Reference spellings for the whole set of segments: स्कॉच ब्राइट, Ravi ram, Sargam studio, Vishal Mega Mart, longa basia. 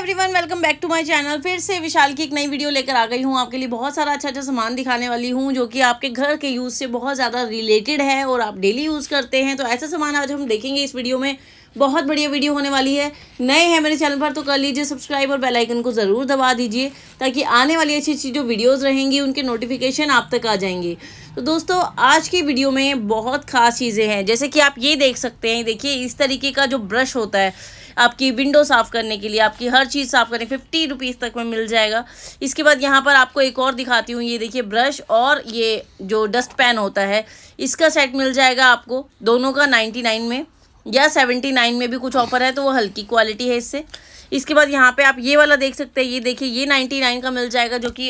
Everyone, welcome back to my channel. फिर से विशाल की एक नई वीडियो लेकर आ गई हूँ आपके लिए। बहुत सारा अच्छा अच्छा सामान दिखाने वाली हूँ जो कि आपके घर के यूज़ से बहुत ज़्यादा रिलेटेड है और आप डेली यूज़ करते हैं। तो ऐसा सामान आज हम देखेंगे इस वीडियो में। बहुत बढ़िया वीडियो होने वाली है। नए हैं मेरे चैनल पर तो कर लीजिए सब्सक्राइब और बेल आइकन को ज़रूर दबा दीजिए ताकि आने वाली अच्छी अच्छी जो वीडियोस रहेंगी उनके नोटिफिकेशन आप तक आ जाएंगे। तो दोस्तों, आज की वीडियो में बहुत ख़ास चीज़ें हैं, जैसे कि आप ये देख सकते हैं। देखिए, इस तरीके का जो ब्रश होता है आपकी विंडो साफ़ करने के लिए, आपकी हर चीज़ साफ़ करने 50 रुपीज़ तक में मिल जाएगा। इसके बाद यहाँ पर आपको एक और दिखाती हूँ। ये देखिए ब्रश और ये जो डस्ट पैन होता है इसका सेट मिल जाएगा आपको। दोनों का 99 में या 79 में भी कुछ ऑफर है, तो वो हल्की क्वालिटी है इससे। इसके बाद यहाँ पे आप ये वाला देख सकते हैं। ये देखिए, ये 99 का मिल जाएगा जो कि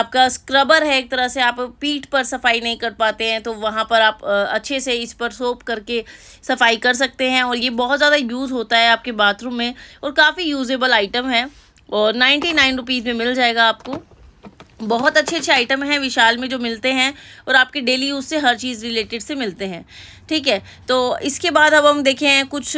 आपका स्क्रबर है। एक तरह से आप पीठ पर सफाई नहीं कर पाते हैं तो वहाँ पर आप अच्छे से इस पर सोप करके सफाई कर सकते हैं। और ये बहुत ज़्यादा यूज़ होता है आपके बाथरूम में और काफ़ी यूजेबल आइटम है और 99 रुपीज़ में मिल जाएगा आपको। बहुत अच्छे अच्छे आइटम हैं विशाल में जो मिलते हैं और आपके डेली यूज़ से हर चीज़ रिलेटेड से मिलते हैं। ठीक है, तो इसके बाद अब हम देखें कुछ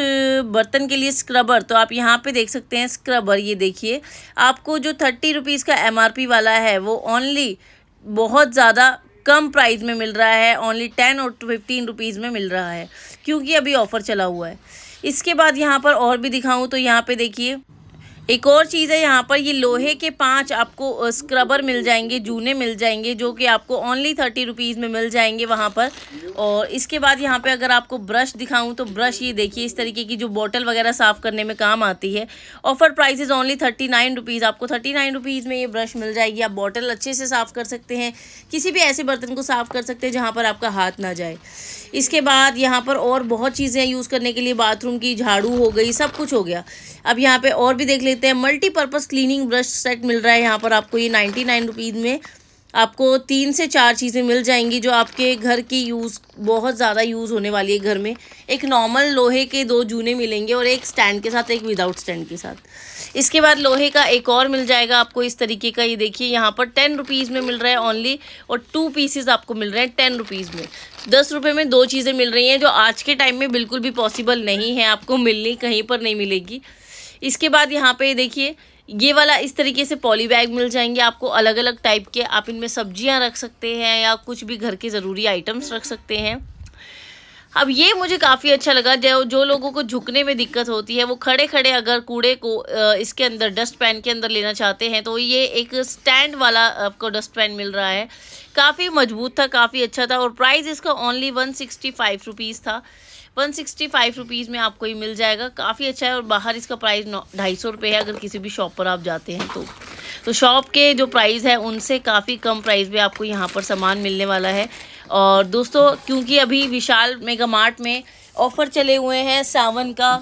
बर्तन के लिए स्क्रबर। तो आप यहाँ पे देख सकते हैं स्क्रबर। ये देखिए, आपको जो 30 रुपीज़ का MRP वाला है वो ओनली बहुत ज़्यादा कम प्राइस में मिल रहा है। ओनली 10 और 15 रुपीज़ में मिल रहा है क्योंकि अभी ऑफ़र चला हुआ है। इसके बाद यहाँ पर और भी दिखाऊँ तो यहाँ पर देखिए एक और चीज़ है। यहाँ पर ये लोहे के 5 आपको स्क्रबर मिल जाएंगे, जूने मिल जाएंगे, जो कि आपको ओनली 30 रुपीज़ में मिल जाएंगे वहाँ पर। और इसके बाद यहाँ पे अगर आपको ब्रश दिखाऊँ तो ब्रश ये देखिए, इस तरीके की जो बोतल वगैरह साफ़ करने में काम आती है। Offer prices only 39 rupees. आपको 39 रुपीज़ में ये ब्रश मिल जाएगी। आप बोतल अच्छे से साफ़ कर सकते हैं, किसी भी ऐसे बर्तन को साफ़ कर सकते हैं जहाँ पर आपका हाथ ना जाए। इसके बाद यहाँ पर और बहुत चीज़ें यूज़ करने के लिए, बाथरूम की झाड़ू हो गई, सब कुछ हो गया। अब यहाँ पे और भी देख लेते हैं। मल्टीपर्पज़ क्लीनिंग ब्रश सेट मिल रहा है यहाँ पर आपको। ये 99 रुपीज़ में आपको 3 से 4 चीज़ें मिल जाएंगी जो आपके घर की यूज़ बहुत ज़्यादा यूज़ होने वाली है घर में। एक नॉर्मल लोहे के 2 जूने मिलेंगे और एक स्टैंड के साथ, एक विदाउट स्टैंड के साथ। इसके बाद लोहे का एक और मिल जाएगा आपको इस तरीके का। ये देखिए, यहाँ पर 10 रुपीज़ में मिल रहा है ओनली और 2 पीसेस आपको मिल रहे हैं 10 रुपीज़ में। 10 रुपये में 2 चीज़ें मिल रही हैं जो आज के टाइम में बिल्कुल भी पॉसिबल नहीं है, आपको मिलनी कहीं पर नहीं मिलेगी। इसके बाद यहाँ पे देखिए ये वाला इस तरीके से पॉली बैग मिल जाएंगे आपको, अलग अलग टाइप के। आप इनमें सब्जियाँ रख सकते हैं या कुछ भी घर के ज़रूरी आइटम्स रख सकते हैं। अब ये मुझे काफ़ी अच्छा लगा। जो लोगों को झुकने में दिक्कत होती है, वो खड़े खड़े अगर कूड़े को इसके अंदर डस्ट पैन के अंदर लेना चाहते हैं तो ये एक स्टैंड वाला आपको डस्ट पैन मिल रहा है। काफ़ी मजबूत था, काफ़ी अच्छा था और प्राइस इसका ओनली 165 रुपीज़ था। 165 रुपीज़ में आपको ये मिल जाएगा। काफ़ी अच्छा है और बाहर इसका प्राइस 250 रुपये है अगर किसी भी शॉप पर आप जाते हैं तो। शॉप के जो प्राइस है उनसे काफ़ी कम प्राइस में आपको यहाँ पर सामान मिलने वाला है। और दोस्तों, क्योंकि अभी विशाल मेगा मार्ट में ऑफ़र चले हुए हैं सावन का।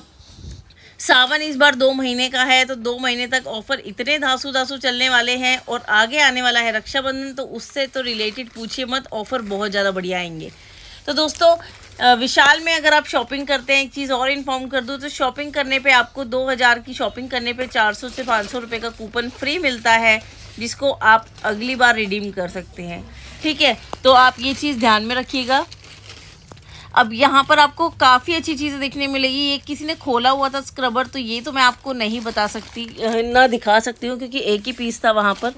सावन इस बार 2 महीने का है तो 2 महीने तक ऑफ़र इतने धांसू चलने वाले हैं। और आगे आने वाला है रक्षाबंधन, तो उससे तो रिलेटेड पूछिए मत, ऑफ़र बहुत ज़्यादा बढ़िया आएंगे। तो दोस्तों, विशाल में अगर आप शॉपिंग करते हैं, एक चीज़ और इन्फॉर्म कर दूं तो शॉपिंग करने पे आपको 2000 की शॉपिंग करने पे 400 से 500 रुपए का कूपन फ्री मिलता है जिसको आप अगली बार रिडीम कर सकते हैं। ठीक है, तो आप ये चीज़ ध्यान में रखिएगा। अब यहाँ पर आपको काफ़ी अच्छी चीज़ें देखने मिलेगी। ये किसी ने खोला हुआ था स्क्रबर, तो ये तो मैं आपको नहीं बता सकती, ना दिखा सकती हूँ क्योंकि एक ही पीस था वहाँ पर।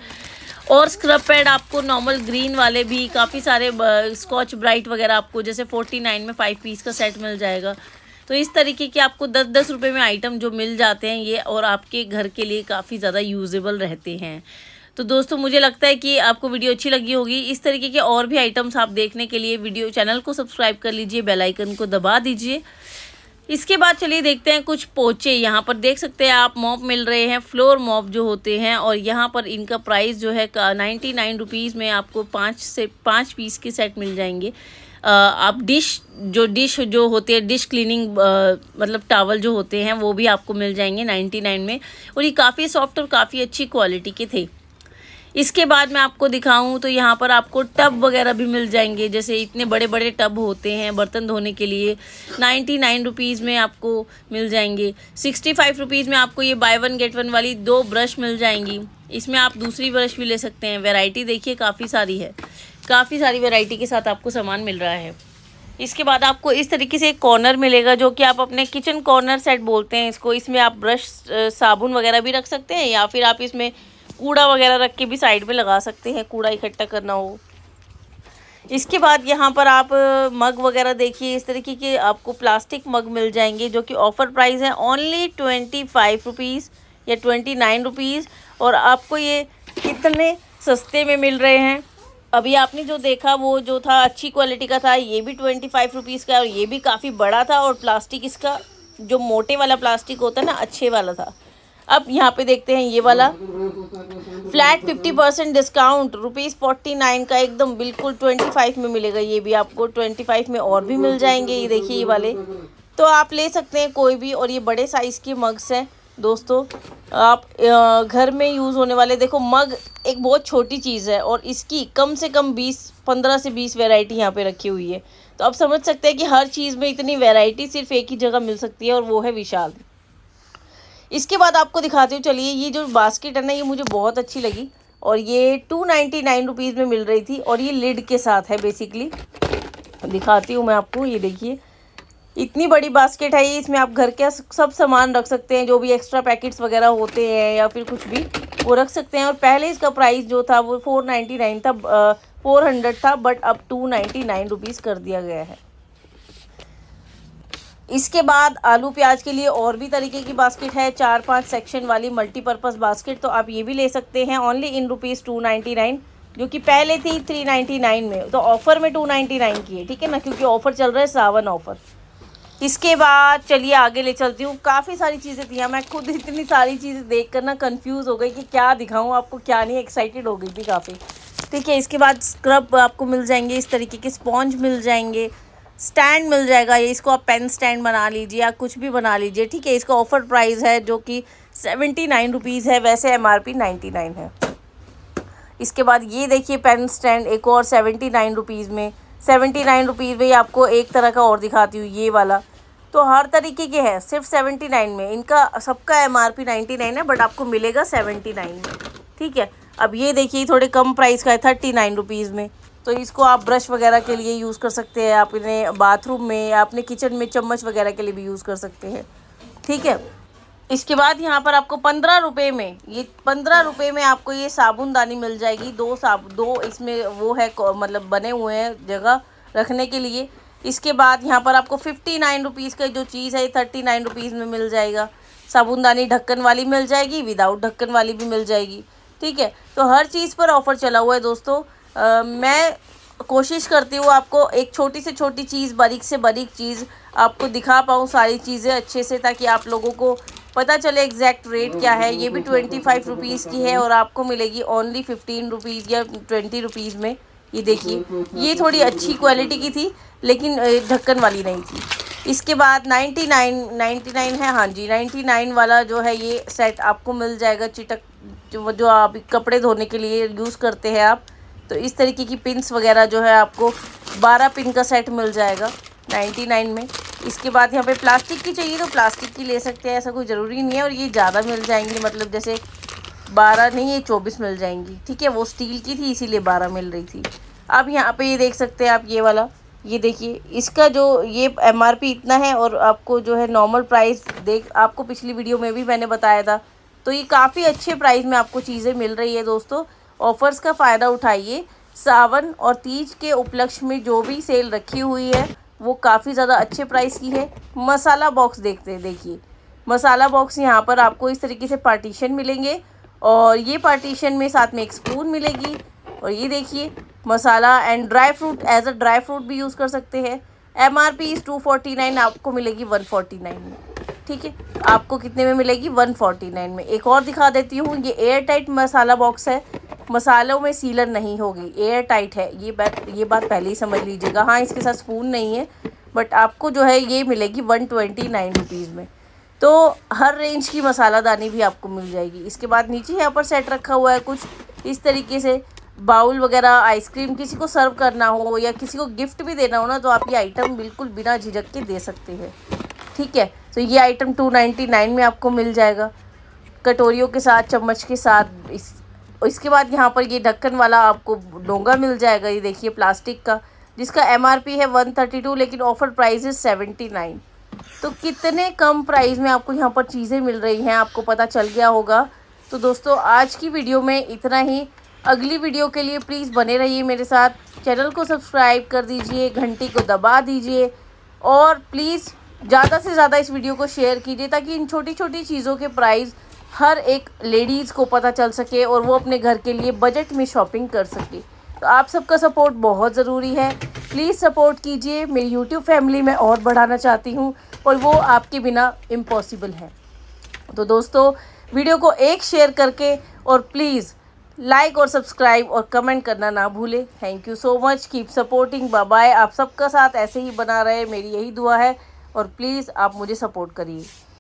और स्क्रब पैड आपको नॉर्मल ग्रीन वाले भी, काफ़ी सारे स्कॉच ब्राइट वगैरह आपको जैसे 49 में 5 पीस का सेट मिल जाएगा। तो इस तरीके के आपको 10-10 रुपये में आइटम जो मिल जाते हैं ये, और आपके घर के लिए काफ़ी ज़्यादा यूजेबल रहते हैं। तो दोस्तों, मुझे लगता है कि आपको वीडियो अच्छी लगी होगी। इस तरीके के और भी आइटम्स आप देखने के लिए वीडियो चैनल को सब्सक्राइब कर लीजिए, बेल आइकन को दबा दीजिए। इसके बाद चलिए देखते हैं कुछ पोचे। यहाँ पर देख सकते हैं आप, मॉप मिल रहे हैं, फ्लोर मॉप जो होते हैं। और यहाँ पर इनका प्राइस जो है 99 रुपीज़ में आपको 5 से 5 पीस के सेट मिल जाएंगे। आप डिश जो होते हैं, डिश क्लीनिंग मतलब टावल जो होते हैं वो भी आपको मिल जाएंगे 99 में। और ये काफ़ी सॉफ्ट और काफ़ी अच्छी क्वालिटी के थे। इसके बाद मैं आपको दिखाऊं तो यहाँ पर आपको टब वगैरह भी मिल जाएंगे, जैसे इतने बड़े बड़े टब होते हैं बर्तन धोने के लिए, 99 रुपीज़ में आपको मिल जाएंगे। 65 रुपीज़ में आपको ये buy 1 get 1 वाली 2 ब्रश मिल जाएंगी। इसमें आप दूसरी ब्रश भी ले सकते हैं। वैरायटी देखिए काफ़ी सारी है, काफ़ी सारी वैरायटी के साथ आपको सामान मिल रहा है। इसके बाद आपको इस तरीके से एक कॉर्नर मिलेगा जो कि आप अपने किचन कॉर्नर सेट बोलते हैं इसको। इसमें आप ब्रश, साबुन वगैरह भी रख सकते हैं या फिर आप इसमें कूड़ा वगैरह रख के भी साइड में लगा सकते हैं, कूड़ा इकट्ठा करना हो। इसके बाद यहाँ पर आप मग वगैरह देखिए, इस तरीके के आपको प्लास्टिक मग मिल जाएंगे जो कि ऑफ़र प्राइस है ओनली 25 रुपीज़ या 29 रुपीज़, और आपको ये कितने सस्ते में मिल रहे हैं। अभी आपने जो देखा वो जो था अच्छी क्वालिटी का था, ये भी 25 रुपीज़ का, और ये भी काफ़ी बड़ा था और प्लास्टिक इसका जो मोटे वाला प्लास्टिक होता है ना, अच्छे वाला था। अब यहाँ पे देखते हैं ये वाला फ्लैट 50% डिस्काउंट ₹49 का, एकदम बिल्कुल 25 में मिलेगा। ये भी आपको 25 में और भी मिल जाएंगे, ये देखिए ये वाले, तो आप ले सकते हैं कोई भी। और ये बड़े साइज़ के मग्स हैं दोस्तों, आप घर में यूज़ होने वाले। देखो मग एक बहुत छोटी चीज़ है और इसकी कम से कम 15 से 20 वैरायटी यहाँ पे रखी हुई है, तो आप समझ सकते हैं कि हर चीज़ में इतनी वैरायटी सिर्फ एक ही जगह मिल सकती है, और वो है विशाल। इसके बाद आपको दिखाती हूँ, चलिए ये जो बास्केट है ना, ये मुझे बहुत अच्छी लगी और ये 299 रुपीज़ में मिल रही थी, और ये लिड के साथ है बेसिकली। दिखाती हूँ मैं आपको, ये देखिए इतनी बड़ी बास्केट है ये, इसमें आप घर के सब सामान रख सकते हैं, जो भी एक्स्ट्रा पैकेट्स वगैरह होते हैं या फिर कुछ भी वो रख सकते हैं। और पहले इसका प्राइस जो था वो 499 था, 400 था, बट अब 299 रुपीज़ कर दिया गया है। इसके बाद आलू प्याज के लिए और भी तरीके की बास्केट है, 4-5 सेक्शन वाली मल्टीपर्पज़ बास्केट, तो आप ये भी ले सकते हैं ओनली इन ₹299, जो कि पहले थी 399 में, तो ऑफ़र में 299 की है, ठीक है ना, क्योंकि ऑफ़र चल रहा है, सावन ऑफ़र। इसके बाद चलिए आगे ले चलती हूँ, काफ़ी सारी चीज़ें थी, मैं खुद इतनी सारी चीज़ें देखकर ना कंफ्यूज हो गई कि क्या दिखाऊँ आपको क्या नहीं, एक्साइटेड हो गई थी काफ़ी, ठीक है। इसके बाद स्क्रब आपको मिल जाएंगे, इस तरीके के स्पॉन्ज मिल जाएंगे, स्टैंड मिल जाएगा, ये इसको आप पेन स्टैंड बना लीजिए या कुछ भी बना लीजिए, ठीक है। इसका ऑफ़र प्राइस है जो कि 79 रुपीज़ है, वैसे MRP 99 है। इसके बाद ये देखिए पेन स्टैंड एक और 79 रुपीज़ में, 79 रुपीज़ में। आपको एक तरह का और दिखाती हूँ, ये वाला, तो हर तरीके के हैं सिर्फ 79 में, इनका सबका MRP 99 है, बट आपको मिलेगा 79 में, ठीक है। अब ये देखिए थोड़े कम प्राइस का है 39 रुपीज़ में, तो इसको आप ब्रश वगैरह के लिए यूज़ कर सकते हैं, आप इन्हें बाथरूम में या अपने किचन में चम्मच वगैरह के लिए भी यूज़ कर सकते हैं, ठीक है। इसके बाद यहाँ पर आपको 15 रुपये में, ये 15 रुपये में आपको ये साबुनदानी मिल जाएगी, दो इसमें वो है, मतलब बने हुए हैं जगह रखने के लिए। इसके बाद यहाँ पर आपको 59 रुपीज़ का जो चीज़ है, 39 रुपीज़ में मिल जाएगा। साबुनदानी ढक्कन वाली मिल जाएगी, विदाउट ढक्कन वाली भी मिल जाएगी, ठीक है। तो हर चीज़ पर ऑफ़र चला हुआ है दोस्तों। मैं कोशिश करती हूँ आपको एक छोटी से छोटी चीज़, बारीक से बारीक चीज़ आपको दिखा पाऊँ, सारी चीज़ें अच्छे से, ताकि आप लोगों को पता चले एग्जैक्ट रेट क्या है। ये भी 25 रुपीज़ की है और आपको मिलेगी ओनली 15 रुपीज़ या 20 रुपीज़ में। ये देखिए ये थोड़ी अच्छी क्वालिटी की थी, लेकिन ढक्कन वाली नहीं थी। इसके बाद 99 है, हाँ जी 99 वाला जो है ये सेट आपको मिल जाएगा, चिटक जो आप कपड़े धोने के लिए यूज़ करते हैं आप, तो इस तरीके की पिन्स वगैरह जो है आपको 12 पिन का सेट मिल जाएगा 99 में। इसके बाद यहाँ पे प्लास्टिक की चाहिए तो प्लास्टिक की ले सकते हैं, ऐसा कोई ज़रूरी नहीं है। और ये ज़्यादा मिल जाएंगी, मतलब जैसे 12 नहीं, ये 24 मिल जाएंगी, ठीक है। वो स्टील की थी इसीलिए 12 मिल रही थी। अब यहाँ पे ये देख सकते हैं आप, ये वाला, ये देखिए इसका जो ये MRP इतना है, और आपको जो है नॉर्मल प्राइस आपको पिछली वीडियो में भी मैंने बताया था। तो ये काफ़ी अच्छे प्राइस में आपको चीज़ें मिल रही है दोस्तों, ऑफ़र्स का फ़ायदा उठाइए। सावन और तीज के उपलक्ष्य में जो भी सेल रखी हुई है वो काफ़ी ज़्यादा अच्छे प्राइस की है। मसाला बॉक्स देखते हैं, देखिए मसाला बॉक्स, यहाँ पर आपको इस तरीके से पार्टीशन मिलेंगे, और ये पार्टीशन में साथ में एक स्पून मिलेगी। और ये देखिए masala and dry fruit, as a dry fruit भी यूज़ कर सकते हैं। MRP इस 249, आपको मिलेगी 149 में, ठीक है। आपको कितने में मिलेगी? 149 में। एक और दिखा देती हूँ, ये एयर टाइट मसाला बॉक्स है, मसालों में सीलर नहीं होगी, एयर टाइट है, ये बात पहले ही समझ लीजिएगा। हाँ इसके साथ स्पून नहीं है, बट आपको जो है ये मिलेगी 129 रुपीज़ में। तो हर रेंज की मसालादानी भी आपको मिल जाएगी। इसके बाद नीचे यहाँ पर सेट रखा हुआ है कुछ इस तरीके से, बाउल वगैरह, आइसक्रीम किसी को सर्व करना हो या किसी को गिफ्ट भी देना हो ना, तो आप ये आइटम बिल्कुल बिना झिझक के दे सकते हैं, ठीक है। तो ये आइटम 299 में आपको मिल जाएगा, कटोरियों के साथ, चम्मच के साथ। इसके बाद यहाँ पर ये ढक्कन वाला आपको डोंगा मिल जाएगा, ये देखिए प्लास्टिक का, जिसका एमआरपी है 132 लेकिन ऑफर प्राइस है 79। तो कितने कम प्राइस में आपको यहाँ पर चीज़ें मिल रही हैं, आपको पता चल गया होगा। तो दोस्तों आज की वीडियो में इतना ही। अगली वीडियो के लिए प्लीज़ बने रहिए मेरे साथ, चैनल को सब्सक्राइब कर दीजिए, घंटी को दबा दीजिए और प्लीज़ ज़्यादा से ज़्यादा इस वीडियो को शेयर कीजिए ताकि इन छोटी छोटी चीज़ों के प्राइस हर एक लेडीज़ को पता चल सके और वो अपने घर के लिए बजट में शॉपिंग कर सके। तो आप सबका सपोर्ट बहुत ज़रूरी है, प्लीज़ सपोर्ट कीजिए। मेरी यूट्यूब फैमिली मैं और बढ़ाना चाहती हूँ और वो आपके बिना इम्पॉसिबल है। तो दोस्तों वीडियो को एक शेयर करके और प्लीज़ लाइक और सब्सक्राइब और कमेंट करना ना भूले। Thank you so much, keep supporting, bye bye. आप सबका साथ ऐसे ही बना रहे, मेरी यही दुआ है और प्लीज़ आप मुझे सपोर्ट करिए।